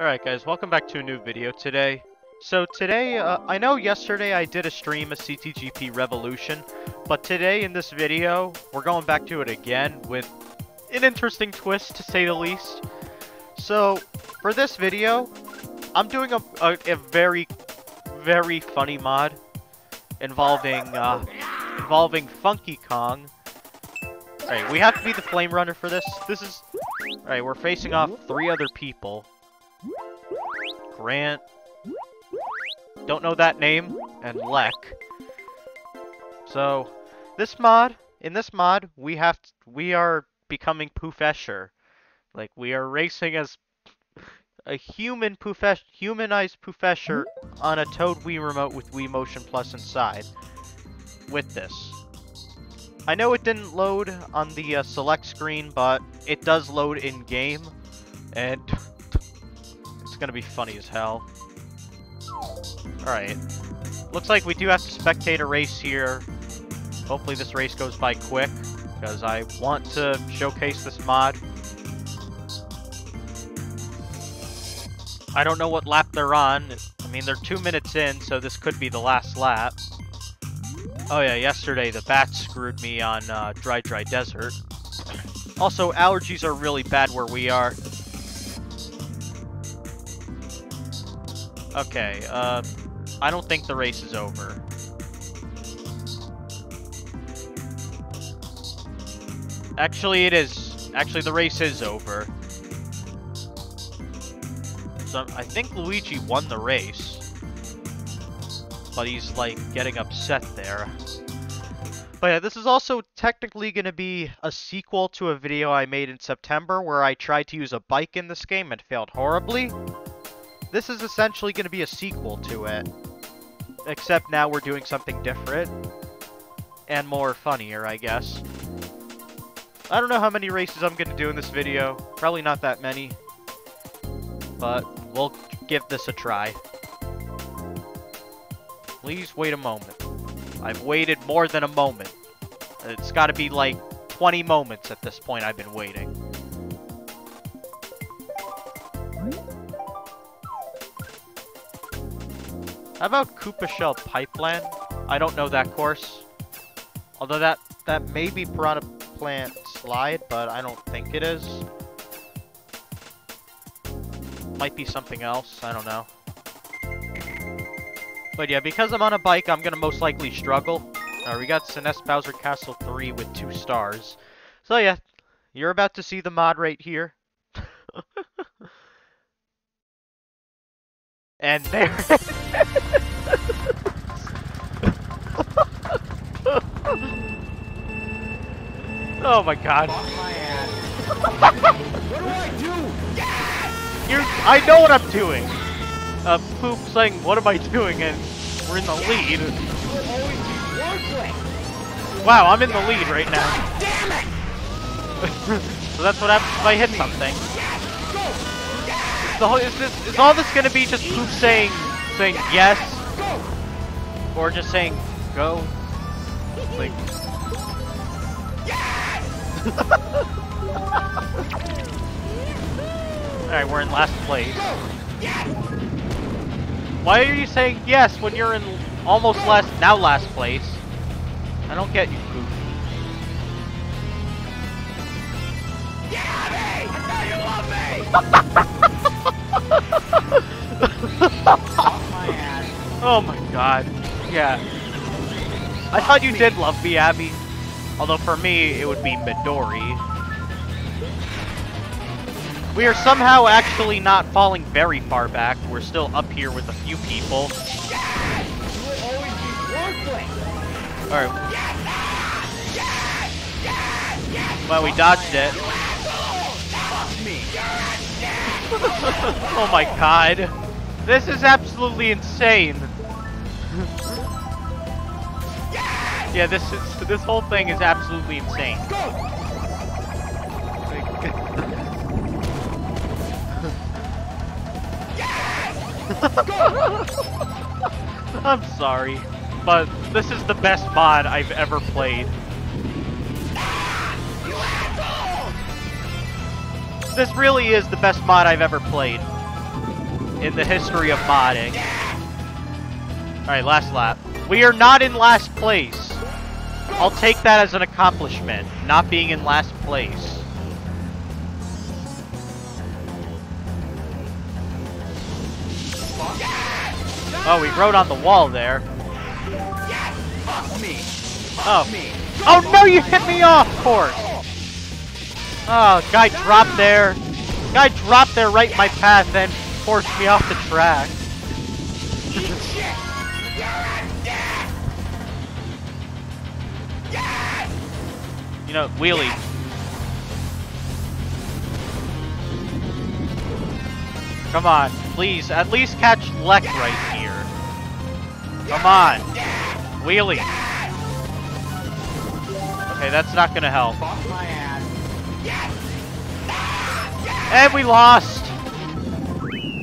Alright guys, welcome back to a new video today. So today, I know yesterday I did a stream of CTGP Revolution, but today in this video, we're going back to it again with an interesting twist to say the least. So, for this video, I'm doing a very, very funny mod involving Funky Kong. Alright, we have to be the Flame Runner for this. This is... Alright, we're facing off three other people. Grant, don't know that name, and Lek. So, in this mod, we are becoming Poofesure. Like, we are racing as a human humanized Poofesure on a Toad Wii Remote with Wii Motion Plus inside. With this. I know it didn't load on the select screen, but it does load in-game, and it's gonna be funny as hell. Alright. Looks like we do have to spectate a race here. Hopefully this race goes by quick, because I want to showcase this mod. I don't know what lap they're on. I mean, they're 2 minutes in, so this could be the last lap. Oh yeah, yesterday the bats screwed me on Dry Dry Desert. Also, allergies are really bad where we are. Okay, I don't think the race is over. Actually, it is. Actually, the race is over. So, I think Luigi won the race. But he's, like, getting upset there. But yeah, this is also technically going to be a sequel to a video I made in September where I tried to use a bike in this game and failed horribly. This is essentially going to be a sequel to it, except now we're doing something different, and more funnier, I guess. I don't know how many races I'm going to do in this video, probably not that many, but we'll give this a try. Please wait a moment. I've waited more than a moment. It's got to be like 20 moments at this point I've been waiting. How about Koopa Shell Pipeline? I don't know that course. Although that may be Piranha Plant Slide, but I don't think it is. Might be something else, I don't know. But yeah, because I'm on a bike, I'm gonna most likely struggle. We got Sinest Bowser Castle 3 with 2 stars. So yeah, you're about to see the mod right here. And there it is. Oh my god. My ass. What do I do? Yes! I know what I'm doing. Poop saying, what am I doing? And we're in the lead. Wow, I'm in the lead right now. Damn it! So that's what happens if I hit something. Is all this gonna be just Poop saying yes? Or just saying go? Like... Alright, we're in last place. Why are you saying yes when you're in almost last place? I don't get you, Poop. I thought you loved me! Oh my god. Yeah. I thought you did love me, Abby. Although for me, it would be Midori. We are somehow actually not falling very far back. We're still up here with a few people. Alright. Well, we dodged it. Oh my god. This is absolutely insane. Yeah, this whole thing is absolutely insane. I'm sorry, but this is the best mod I've ever played. This really is the best mod I've ever played. in the history of modding. Alright, last lap. We are not in last place. I'll take that as an accomplishment, not being in last place. Oh, we rode on the wall there. Oh. Oh no, you hit me off course! Oh, guy dropped there. Guy dropped there right in my path and forced me off the track. You know, wheelie. Come on, please, at least catch Lek right here. Come on. Wheelie. Okay, that's not gonna help. And we lost!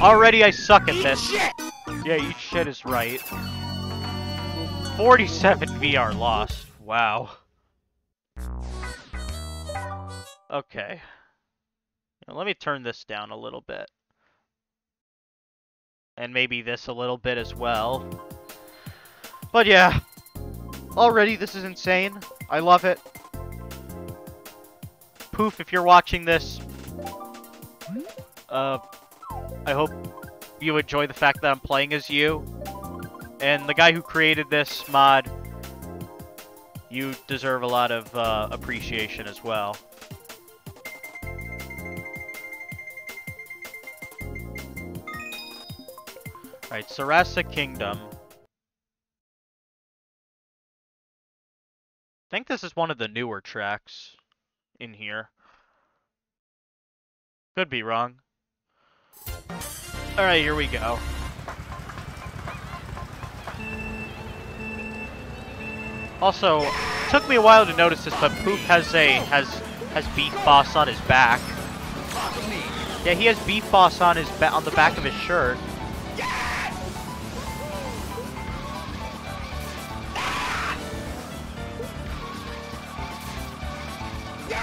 Already I suck at this. Yeah, eat shit is right. 47 VR lost. Wow. Okay. Now let me turn this down a little bit. And maybe this a little bit as well. But yeah, already this is insane. I love it. Poof, if you're watching this, I hope you enjoy the fact that I'm playing as you. And the guy who created this mod, you deserve a lot of appreciation as well. Alright, Sarasa Kingdom. I think this is one of the newer tracks in here. Could be wrong. Alright, here we go. Also, it took me a while to notice this, but Poof has Beef Boss on his back. Yeah, he has Beef Boss on his on the back of his shirt.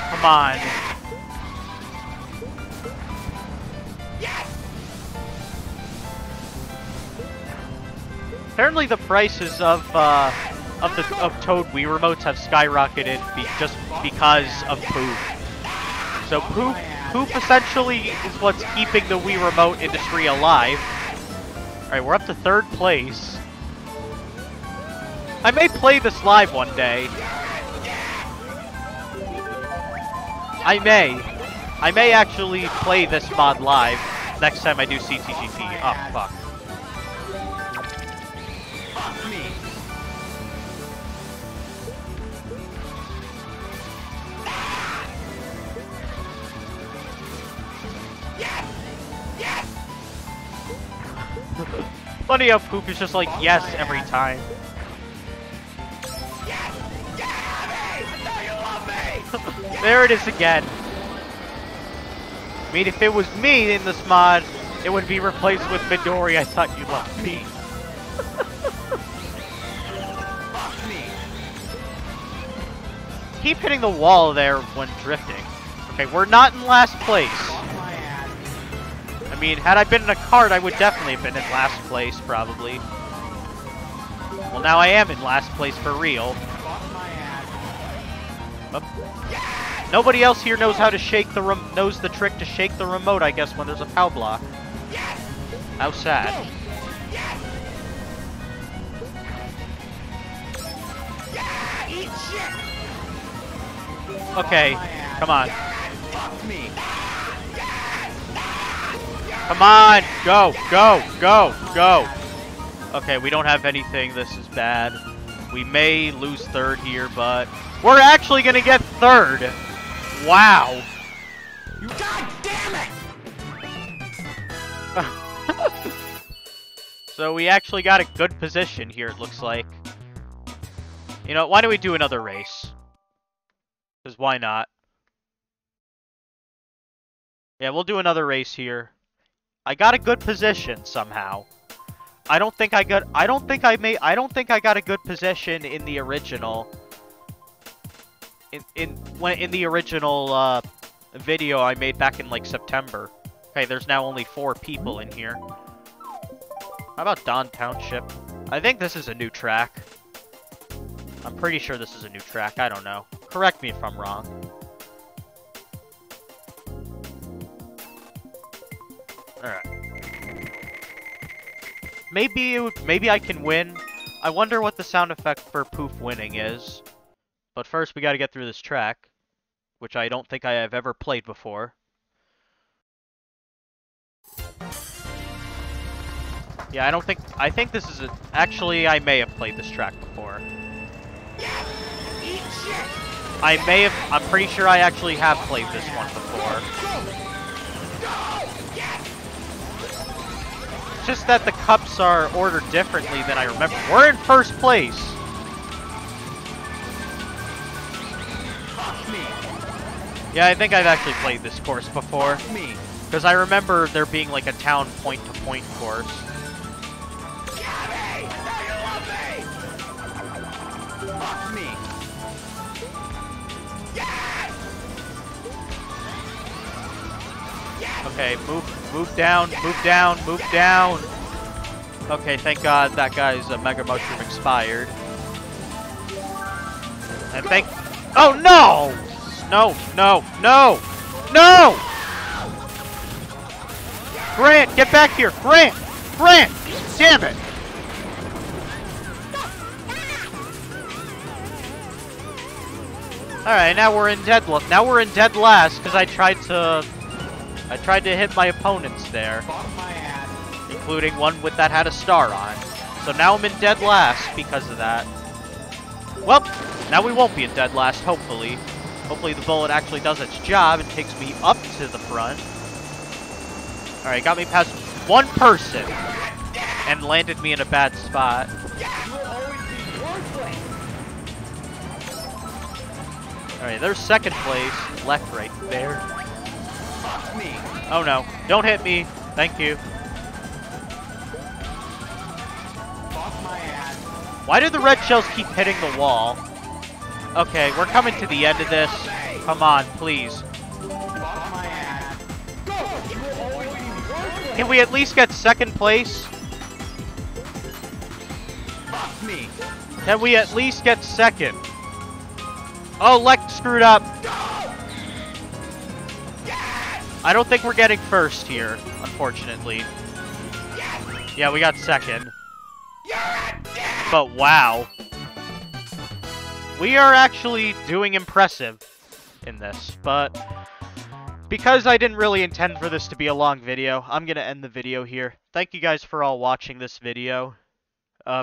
Come on. Yes. Apparently, the prices of Toad Wii remotes have skyrocketed just because of Poof. So Poof essentially is what's keeping the Wii remote industry alive. All right, we're up to third place. I may play this live one day. I may actually play this mod live next time I do CTGP. Oh, fuck. Yes! Yes! Funny how Poop is just like, yes, every time. There it is again. I mean, if it was me in this mod, it would be replaced with Midori. I thought you loved me. Keep hitting the wall there when drifting. Okay, we're not in last place. I mean, had I been in a cart, I would definitely have been in last place, probably. Well, now I am in last place for real. Yes! Nobody else here knows how to shake the trick to shake the remote, I guess, when there's a foul block. Yes! How sad. Yes! Yes! Eat shit! Okay, come on. Come on, go, go, go, go. Okay, we don't have anything. This is bad. We may lose third here, but we're actually gonna get third. Wow. You goddamn it! So we actually got a good position here, it looks like. You know, why don't we do another race? Because why not? Yeah, we'll do another race here. I got a good position somehow. I don't think I got a good position in the original. In the original video I made back in like September. Okay, there's now only 4 people in here. How about Don Township? I think this is a new track. I'm pretty sure this is a new track. I don't know. Correct me if I'm wrong. Alright. Maybe I can win. I wonder what the sound effect for Poof winning is. But first we gotta get through this track, which I don't think I have ever played before. Yeah, I think this is actually, I may have played this track before. I may have, I'm pretty sure I actually have played this one before. It's just that the cups are ordered differently than I remember. We're in first place! Yeah, I think I've actually played this course before. Because I remember there being like a town point-to-point course. Okay, move down, move down, move down. Okay, thank God that guy's a Mega Mushroom expired. And thank... Oh, no! No, no, no! No! Grant, get back here! Grant! Grant! Damn it! Alright, now we're in dead last. Now we're in dead last because I tried to hit my opponents there, including one with that had a star on. So now I'm in dead last because of that. Well, now we won't be in dead last, hopefully. Hopefully the bullet actually does its job and takes me up to the front. Alright, got me past one person and landed me in a bad spot. Alright, there's second place, left right there. Oh no, don't hit me, thank you. Why do the red shells keep hitting the wall? Okay, we're coming to the end of this. Come on, please. Can we at least get second place? Can we at least get second? Oh, Lek screwed up. I don't think we're getting first here, unfortunately. Yeah, we got second. But wow. We are actually doing impressive in this, but because I didn't really intend for this to be a long video, I'm going to end the video here. Thank you guys for all watching this video.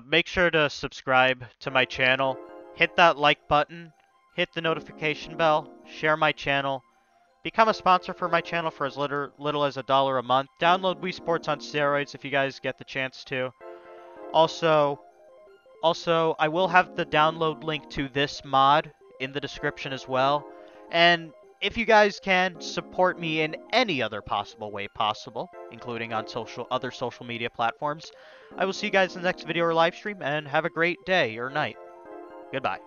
Make sure to subscribe to my channel, hit that like button, hit the notification bell, share my channel, become a sponsor for my channel for as little as $1 a month. Download Wii Sports on steroids if you guys get the chance to. Also, I will have the download link to this mod in the description as well. And if you guys can, support me in any other possible way possible, including on other social media platforms. I will see you guys in the next video or live stream, and have a great day or night. Goodbye.